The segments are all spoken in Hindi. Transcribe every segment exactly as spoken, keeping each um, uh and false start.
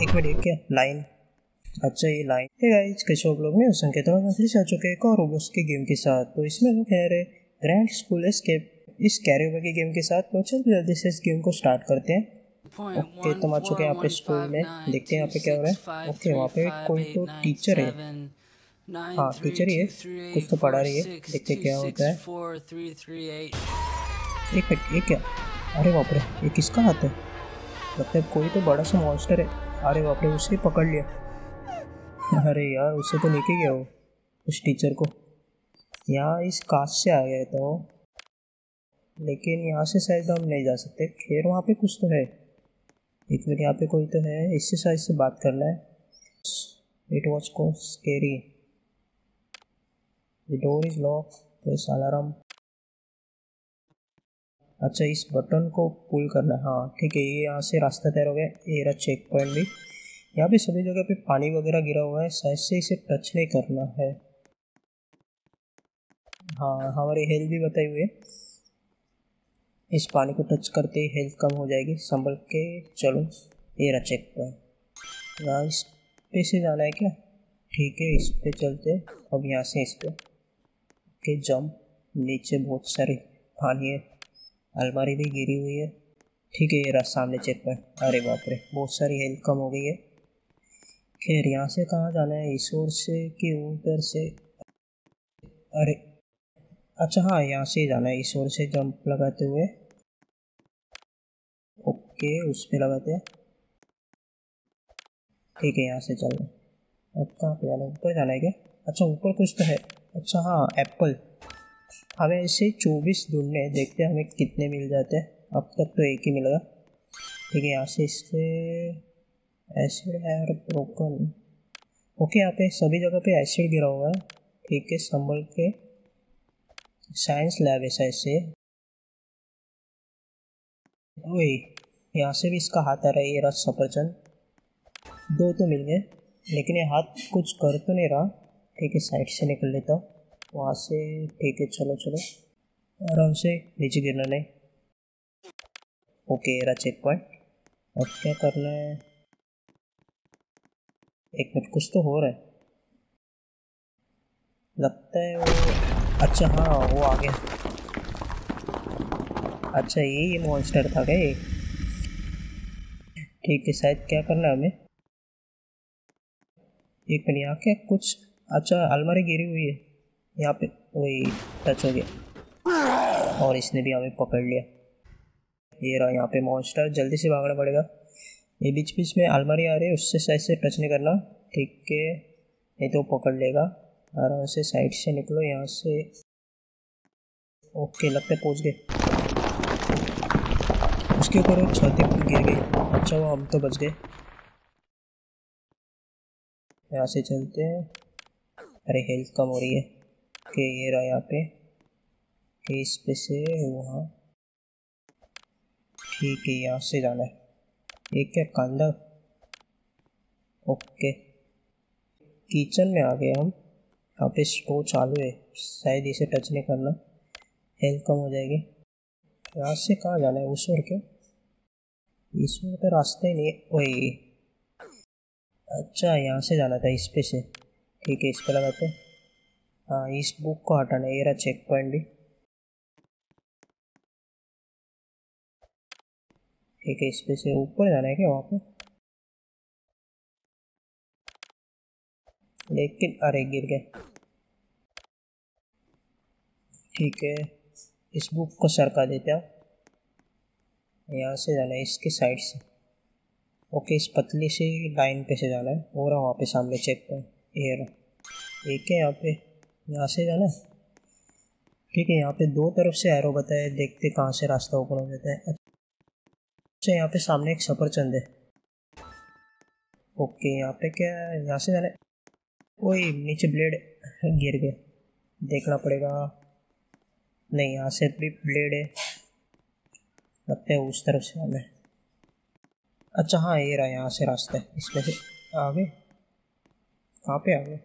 एक मिनट, क्या लाइन? अच्छा ये लाइन। हे गाइस, कैसे हो आप लोग? मैं संकेत में फिर से आ चुके हैं एक और रोबोट्स के गेम के साथ। तो इसमें हम कह रहे ग्रैंड स्कूल एस्केप इस कैरियोवर के गेम के साथ। तो चलिए जल्दी से इस गेम को स्टार्ट करते हैं। ओके, तो आ चुके हैं यहाँ पे स्कूल में। देखते हैं यहाँ पे क्या हो रहा है। ओके, वहाँ पे कोई तो टीचर है। हाँ टीचर ही है, कुछ तो पढ़ा रही है। देखते क्या होता है। एक मिनट, ये क्या? अरे बाप रे, ये किसका हाथ है? मतलब कोई तो बड़ा सा मॉन्स्टर है। अरे बाप रे, उसे पकड़ लिया। अरे यार, उसे तो लेके गया वो, उस टीचर को। यहाँ इस कांच से आ गया था वो, लेकिन यहाँ से शायद हम नहीं जा सकते। खैर वहाँ पे कुछ तो है। एक मिनट, यहाँ पे कोई तो है, इससे शायद से बात करना है। इट वॉज को scary, the door is lock, press alarm. अच्छा, इस बटन को पुल करना है। हाँ ठीक है, ये यहाँ से रास्ता तैयार हो गया। ये रहा चेक पॉइंट भी। यहाँ पे सभी जगह पे पानी वगैरह गिरा हुआ है, शायद से इसे टच नहीं करना है। हाँ, हमारी हेल्थ भी बताई हुई है, इस पानी को टच करते ही हेल्थ कम हो जाएगी, संभल के चलो। ये रहा चेक पॉइंट। यहाँ इस पे से जाना है क्या? ठीक है, इस पे चलते। अब यहाँ से इस पे के जंप। नीचे बहुत सारी पानी है, अलमारी भी गिरी हुई है। ठीक है, ये रहा सामने चेक पॉइंट। अरे बाप रे, बहुत सारी हेल्थ कम हो गई है। खैर यहाँ से कहाँ जाना है? इस ओर से कि ऊपर से? अरे अच्छा, हाँ यहाँ से जाना है। इस ओर से जंप लगाते हुए। ओके, उस पर लगाते हैं। ठीक है, यहाँ से चल रहे। अब कहाँ पे जाना है? ऊपर जाना है क्या? अच्छा, ऊपर कुछ तो है। अच्छा हाँ, एप्पल। हमें ऐसे चौबीस ढूंढने, देखते हैं हमें कितने मिल जाते हैं। अब तक तो एक ही मिलेगा। ठीक है, यहाँ से इससे एसिड है और ब्रोकन। ओके, यहाँ पे सभी जगह पे एसिड गिरा हुआ है। ठीक है, संभल के। साइंस लैब है शायद से। वही यहाँ से भी इसका हाथ आ रहा है। ये रहा सफरचंद। दो तो मिल गए, लेकिन ये हाथ कुछ कर तो नहीं रहा। ठीक है, साइड से निकल लेता हूँ वहाँ से। ठीक है, चलो चलो आराम से, नीचे गिरना नहीं। ओके, ये रहा चेक पॉइंट। अब क्या करना है? एक मिनट, कुछ तो हो रहा है लगता है वो। अच्छा हाँ, वो आ गया। अच्छा, ये ये मॉन्स्टर था क्या ये? ठीक है, शायद क्या करना है हमें? एक मिनट, यहाँ क्या कुछ? अच्छा, अलमारी गिरी हुई है यहाँ पे, वही टच हो गया और इसने भी हमें पकड़ लिया। ये रहा यहाँ पे मॉन्स्टर, जल्दी से भागना पड़ेगा। ये बीच बीच में अलमारी आ रही है, उससे शायद से टच नहीं करना। ठीक है, नहीं तो पकड़ लेगा। आराम से साइड से निकलो यहाँ से। ओके, लगता है पहुँच गए। उसके ऊपर वो छाती गिर गई। अच्छा, वो हम तो बच गए। यहाँ से चलते हैं। अरे हेल्थ कम हो रही है। कि ये रहा यहाँ पे, कि इस पे से वहाँ। ठीक है, यहाँ से जाना है। ये क्या, कांदा? ओके, किचन में आ गए हम। यहाँ पे स्टोव चालू है, शायद इसे टच नहीं करना, हेल्थ कम हो जाएगी। यहाँ से कहाँ जाना है? उस ओर के? इस ओर तो रास्ता ही नहीं। वही अच्छा, यहाँ से जाना था, इस पे से। ठीक है, इस पर लगाते हैं। हाँ, इस बुक को हटाना है। ये रहा चेक पॉइंट भी। ठीक है, इस पे से ऊपर जाना है क्या वहाँ पे? लेकिन अरे गिर गए। ठीक है, इस बुक को सरका देते हैं। यहाँ से जाना है, इसके साइड से। ओके, इस पतली सी लाइन पे से जाना है। हो रहा वहाँ पे सामने चेक पॉइंट। ये रहा। एक है यहाँ पे, यहाँ से जाना है। ठीक है, यहाँ पे दो तरफ से एरो बताया, देखते कहाँ से रास्ता ओपन हो जाता है। अच्छा, यहाँ पे सामने एक सफरचंद है। ओके, यहाँ पे क्या? यहाँ से जाना है। वही नीचे ब्लेड गिर गए, देखना पड़ेगा। नहीं, यहाँ से भी ब्लेड है, लगता है उस तरफ से जाना है। अच्छा हाँ, ये रहा यहाँ से रास्ता है। इसमें से आ गए। कहाँ पे आ गए?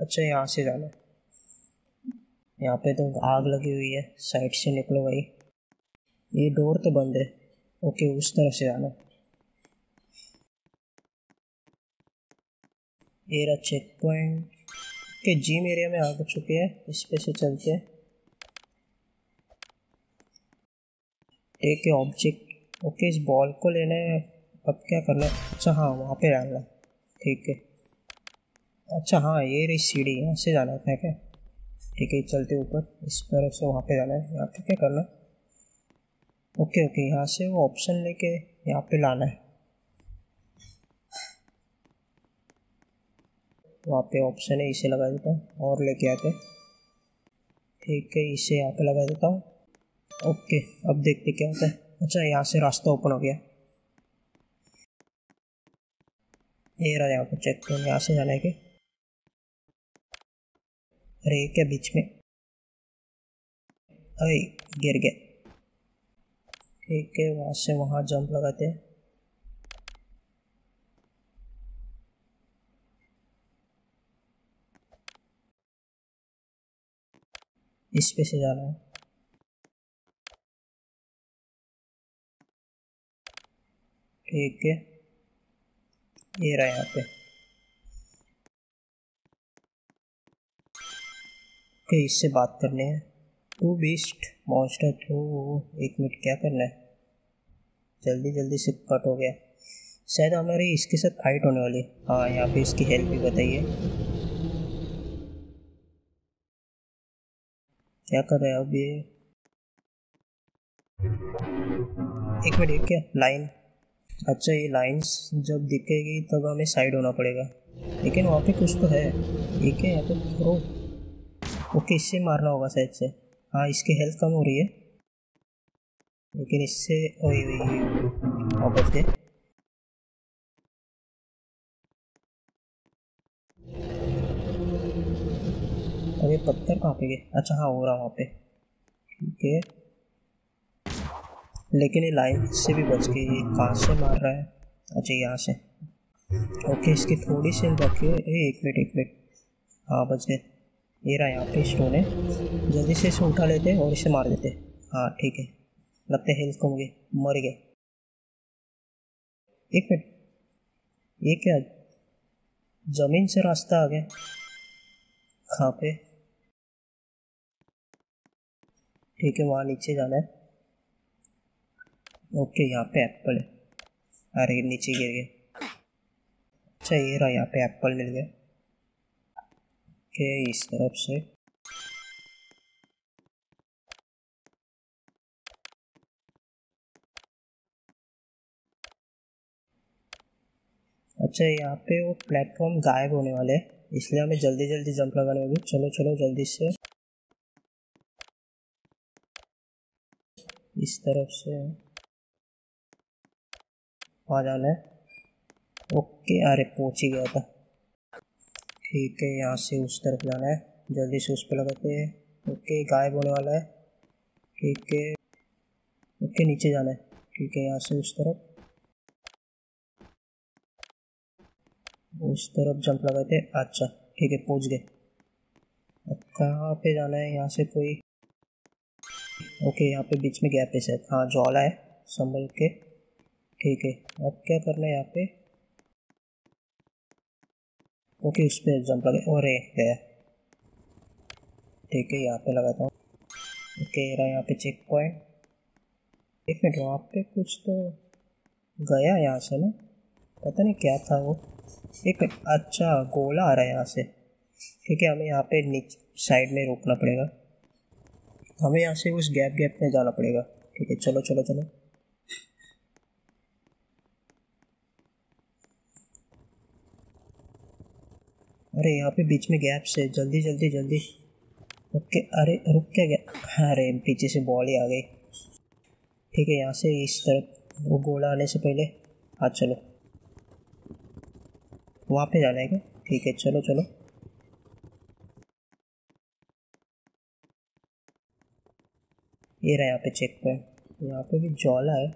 अच्छा, यहाँ से जाना है। यहाँ पे तो आग लगी हुई है, साइड से निकलो भाई। ये डोर तो बंद है। ओके, उस तरफ से जाना। एरा चेक पॉइंट के जिम एरिया में आ चुके हैं। इस पे से चलते हैं। टेक ए ऑब्जेक्ट, ओके इस बॉल को लेना है। अब क्या करना है? अच्छा हाँ वहाँ पे डालना है, ठीक है। अच्छा हाँ ये रही सीढ़ी, यहाँ से जाना है क्या? ठीक है चलते ऊपर इस तरफ से वहाँ पे जाना है। यहाँ पे क्या करना है? ओके ओके यहाँ से वो ऑप्शन लेके यहाँ पे लाना है। वहाँ पे ऑप्शन है, इसे लगा देता हूँ और लेके आते। ठीक है इसे यहाँ पे लगा देता हूँ। ओके अब देखते क्या होता है। अच्छा यहाँ से रास्ता ओपन हो गया। ये रहा यहाँ पे चेक पॉइंट, यहाँ से जाना है कि अरे क्या बीच में, अरे गिर गया। ठीक है वहाँ से वहाँ जंप लगाते हैं। इस पे से जाना है। ठीक है ये रहा यहाँ पे। ओके इससे बात करनी है। टू बीस्ट मॉन्स्टर थ्रू, एक मिनट क्या करना है? जल्दी जल्दी से कट हो गया। शायद हमारी इसके साथ फाइट होने वाली है। हाँ यहाँ पे इसकी हेल्प भी बताइए, क्या कर रहा है अब ये? एक मिनट, एक क्या लाइन? अच्छा ये लाइंस जब दिखेगी तब हमें साइड होना पड़ेगा, लेकिन वहाँ पे कुछ तो है। ठीक है यहाँ पे थ्रो, ओके इससे मारना होगा शायद से। हाँ इसकी हेल्थ कम हो रही है, लेकिन इससे ओए ओए और बच गए। अरे पत्थर कहाँ पे गए? अच्छा हाँ हो रहा वहाँ पे। ठीक है लेकिन ये लाइन से भी बच के, ये कहाँ से मार रहा है? अच्छा यहाँ से, ओके इसकी थोड़ी सी रखिए। एक मिनट एक मिनट, हाँ बच गए। ये रहा यहाँ पे स्टोन है, जल्दी से इसे उठा लेते और इसे मार देते। हाँ ठीक है लगता है हेल्थ कम गई, मर गए। एक मिनट ये क्या, जमीन से रास्ता आ गया? कहाँ पे? ठीक है वहाँ नीचे जाना है। ओके यहाँ पे एप्पल है, अरे नीचे गिर गए। अच्छा ये रहा यहाँ पे एप्पल मिल गया। ओके इस तरफ से अच्छा यहाँ पे वो प्लेटफॉर्म गायब होने वाले हैं, इसलिए हमें जल्दी जल्दी जंप लगाने होगी। चलो चलो जल्दी से इस तरफ से आ जाना है। ओके अरे पहुँच ही गया था। ठीक है यहाँ से उस तरफ जाना है, जल्दी से उस पर लगाते हैं। ओके गायब होने वाला है। ठीक है ओके नीचे जाना है। ठीक है यहाँ से उस तरफ उस तरफ जंप लगाते हैं। अच्छा ठीक है पहुँच गए। अब कहाँ पे जाना है? यहाँ से कोई ओके यहाँ पे बीच में गैप है सर। हाँ ज्वाला है, संभल के। ठीक है अब क्या करना है यहाँ पे? ओके उस पर जंप लगा और गया। ठीक है यहाँ पे लगाता हूँ। ओके रहा यहाँ पे चेक पॉइंट। एक मिनट वहाँ पे कुछ तो गया यहाँ से ना, पता नहीं क्या था वो। एक मिनट अच्छा गोला आ रहा है यहाँ से। ठीक है हमें यहाँ पे नीचे साइड में रोकना पड़ेगा, हमें यहाँ से उस गैप गैप में जाना पड़ेगा। ठीक है चलो चलो चलो। अरे यहाँ पे बीच में गैप से जल्दी जल्दी जल्दी। ओके अरे रुक क्या गया? अरे पीछे से बॉल ही आ गई। ठीक है यहाँ से इस तरफ वो गोला आने से पहले हाँ चलो वहाँ पे जाना है क्या? ठीक है चलो चलो। ये रहा यहाँ पे चेक पॉइंट, यहाँ पे भी ज्वाला है।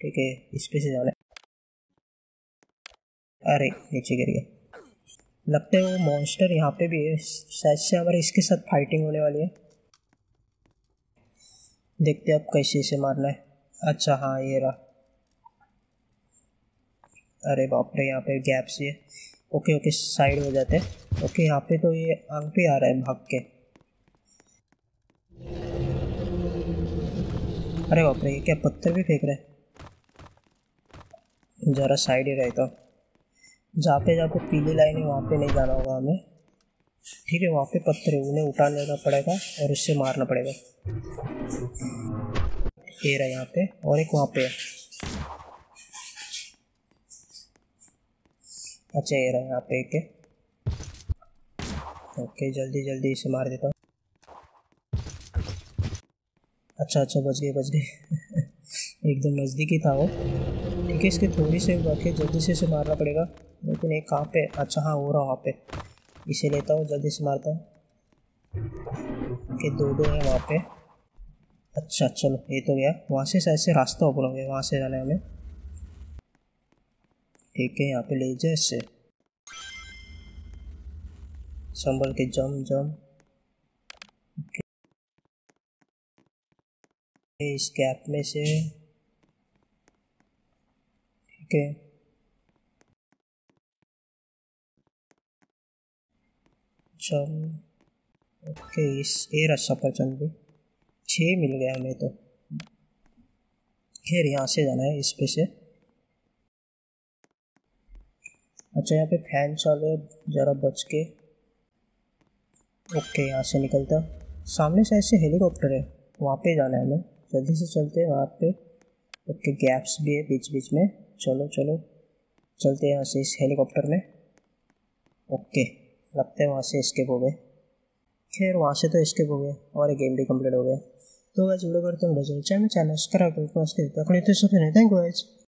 ठीक है इस पे से जाना है। अरे नीचे गिर गया। लगता है वो मॉन्स्टर यहाँ पे भी है, शायद से हमारे इसके साथ फाइटिंग होने वाली है। देखते हैं अब कैसे इसे मारना है। अच्छा हाँ ये रहा। अरे बाप रे, यहाँ पे गैप से ओके ओके साइड हो जाते हैं। ओके यहाँ पे तो ये आंटी आ रहा है भाग के। अरे बाप रे, ये क्या पत्थर भी फेंक रहा है। ज़रा साइड ही रहता जहाँ पे जहाँ पे पीली लाइन है वहाँ पे नहीं जाना होगा हमें, ठीक है। वहाँ पे पत्थर है, उन्हें उठा लेना पड़ेगा और उससे मारना पड़ेगा। ये रहा यहाँ पे और एक वहाँ पे है। अच्छा ये रहा यहाँ पे एक है। ओके जल्दी जल्दी इसे मार देता हूँ। अच्छा अच्छा बच गए बच गए एकदम नज़दीक ही था वो, ठीक है। इसके थोड़ी से बाकी जल्दी से इसे मारना पड़ेगा, लेकिन एक कहाँ पे, अच्छा हाँ हो रहा वहाँ पे, इसे लेता हूँ जल्दी से मारता हूँ। ओके दो दो है वहाँ पे। अच्छा चलो ये तो गया। वहाँ से शायद से रास्ता ओपन हो गया, वहाँ से जाना है हमें, ठीक है। यहाँ पे ले जाए इससे संभल के, जम जम इस गैप में से, ठीक है। चल ओके इस ए रस्सा पर चल भी छः मिल गया हमें तो। खैर यहाँ से जाना है इस पे से। अच्छा यहाँ पे फैन चालू है, ज़रा बच के। ओके यहाँ से निकलता, सामने साइड से हेलीकॉप्टर है, वहाँ पे जाना है हमें, जल्दी से चलते हैं वहाँ पे। ओके गैप्स भी है बीच बीच में, चलो चलो चलते हैं यहाँ से इस हेलीकॉप्टर में। ओके लगता है वहाँ से एस्केप हो गए। खैर वहाँ से तो एस्केप हो गए और एक गेम भी कंप्लीट हो गया। तो गाइस वीडियो करते हैं, चैनल सब्सक्राइब करके। Thank you guys.